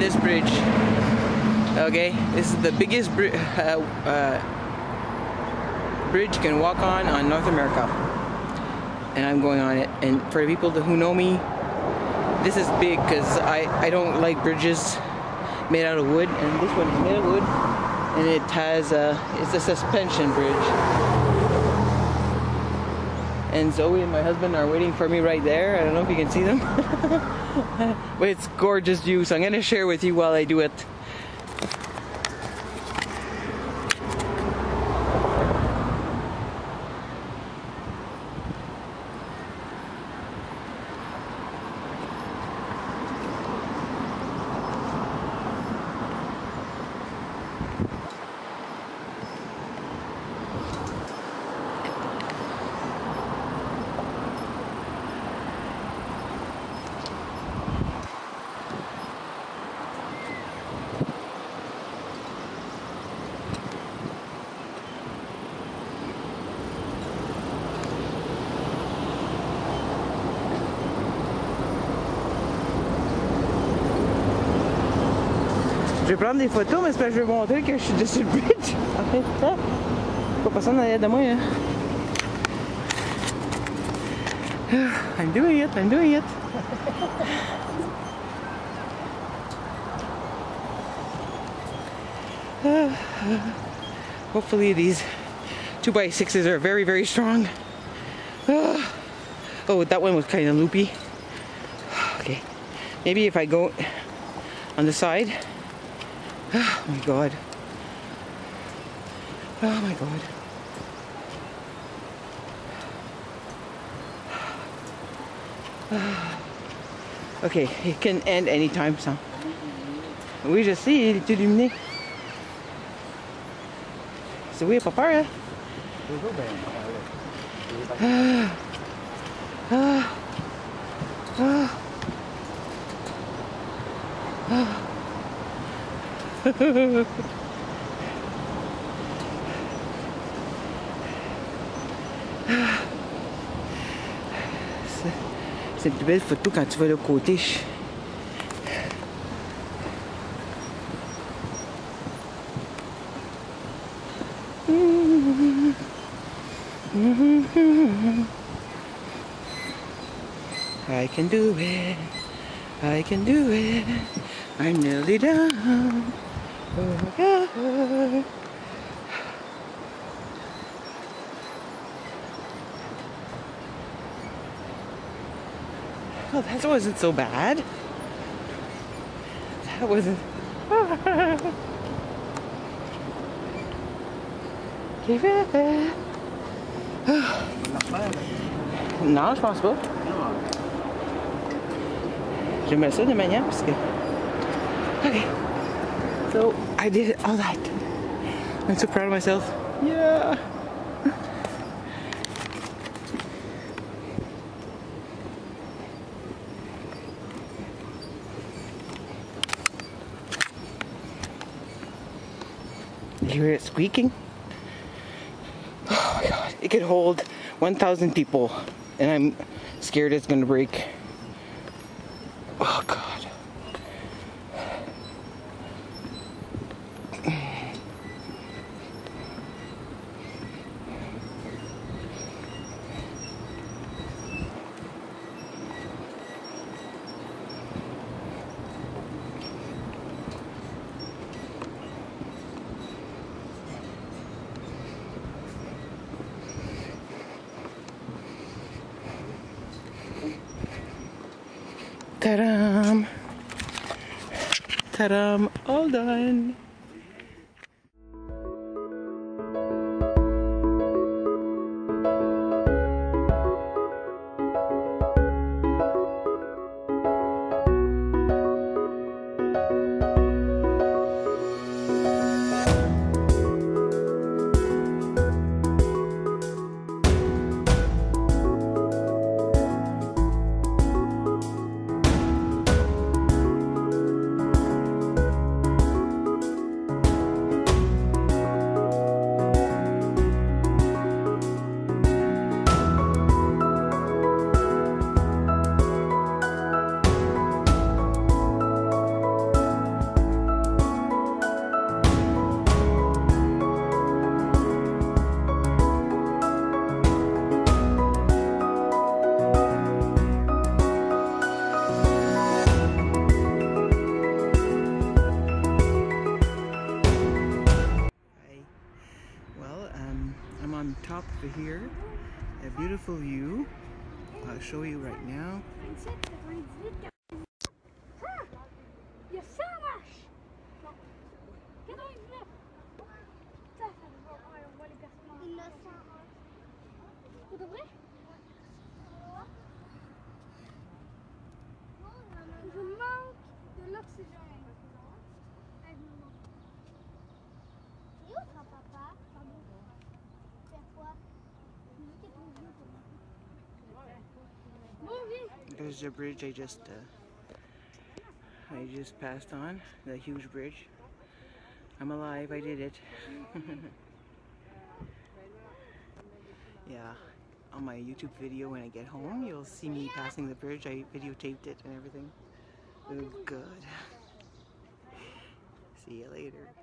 this bridge. Okay, this is the biggest bridge you can walk on North America, and I'm going on it. And for the people who know me, this is big because I don't like bridges made out of wood, and this one is made of wood, and it has it's a suspension bridge. And Zoe and my husband are waiting for me right there. I don't know if you can see them, but it's gorgeous view, so I'm gonna share with you while I do it. Je vais prendre des photos, mais c'est parce que je vais vous montrer que je suis dessus le bridge. Pas personne derrière de moi. I'm doing it. Hopefully these 2x6s are very, very strong. Oh, that one was kind of loopy. Okay, maybe if I go on the side. Oh my God. Oh my God. Okay, it can end anytime, ça. Oui, je sais, il est illuminé. C'est oui, pas peur, hein? C'est une belle photo quand tu vas de l'autre côté. I can do it. I'm nearly done. Oh my God. Oh, that wasn't so bad. That wasn't. Give it there. Non, je pense pas. Je mets ça de manière parce que. Okay. So I did all that. I'm so proud of myself. Yeah. You hear it squeaking? Oh my God! It could hold 1,000 people, and I'm scared it's gonna break. Oh God. Ta-dam! Ta-dam! All done! on top of here, a beautiful view. I'll show you right now. There's the bridge I just passed on, the huge bridge. I'm alive, I did it. Yeah, on my YouTube video when I get home, you'll see me passing the bridge. I videotaped it and everything. It was good. See you later.